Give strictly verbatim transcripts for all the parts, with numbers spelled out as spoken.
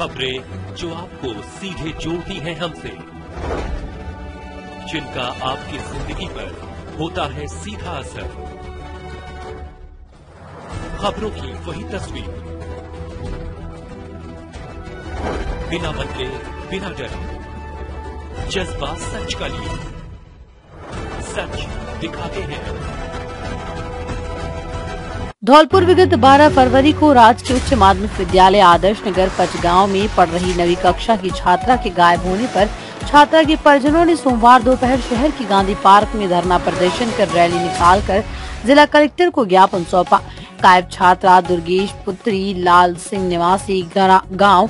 खबरें जो आपको सीधे जोड़ती हैं हमसे, जिनका आपकी जिंदगी पर होता है सीधा असर। खबरों की वही तस्वीर, बिना बदले बिना डरे, जज्बा सच का लिए, सच दिखाते हैं। धौलपुर विगत बारह फरवरी को राजकीय उच्च माध्यमिक विद्यालय आदर्श नगर पचगांव में पढ़ रही नवी कक्षा की छात्रा के गायब होने पर छात्रा के परिजनों ने सोमवार दोपहर शहर के गांधी पार्क में धरना प्रदर्शन कर रैली निकालकर जिला कलेक्टर को ज्ञापन सौंपा। गायब छात्रा दुर्गेश पुत्री लाल सिंह निवासी गांव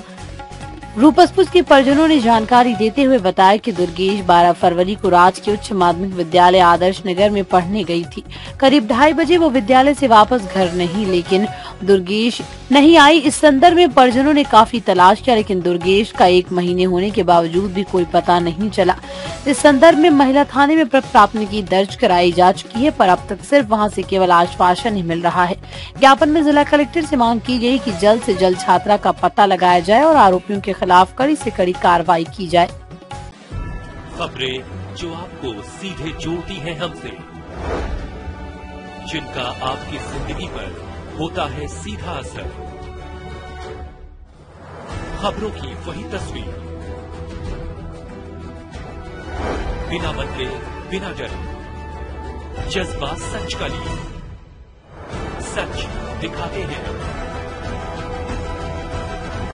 रूपसपुर के परिजनों ने जानकारी देते हुए बताया कि दुर्गेश बारह फरवरी को राजकीय उच्च माध्यमिक विद्यालय आदर्श नगर में पढ़ने गई थी। करीब ढाई बजे वो विद्यालय से वापस घर नहीं, लेकिन दुर्गेश नहीं आई। इस संदर्भ में परिजनों ने काफी तलाश किया, लेकिन दुर्गेश का एक महीने होने के बावजूद भी कोई पता नहीं चला। इस संदर्भ में महिला थाने में प्राथमिकी दर्ज कराई जा चुकी है, पर अब तक सिर्फ वहाँ से केवल आश्वासन ही मिल रहा है। ज्ञापन में जिला कलेक्टर से मांग की गई कि जल्द से जल्द छात्रा का पता लगाया जाए और आरोपियों के खिलाफ कड़ी से कड़ी कार्रवाई की जाए। खबरें जो आपको सीधे जोड़ती हैं हमसे, जिनका आपकी जिंदगी पर होता है सीधा असर। खबरों की वही तस्वीर, बिना बदले बिना डरे, जज्बा सच का लिए, सच दिखाते हैं।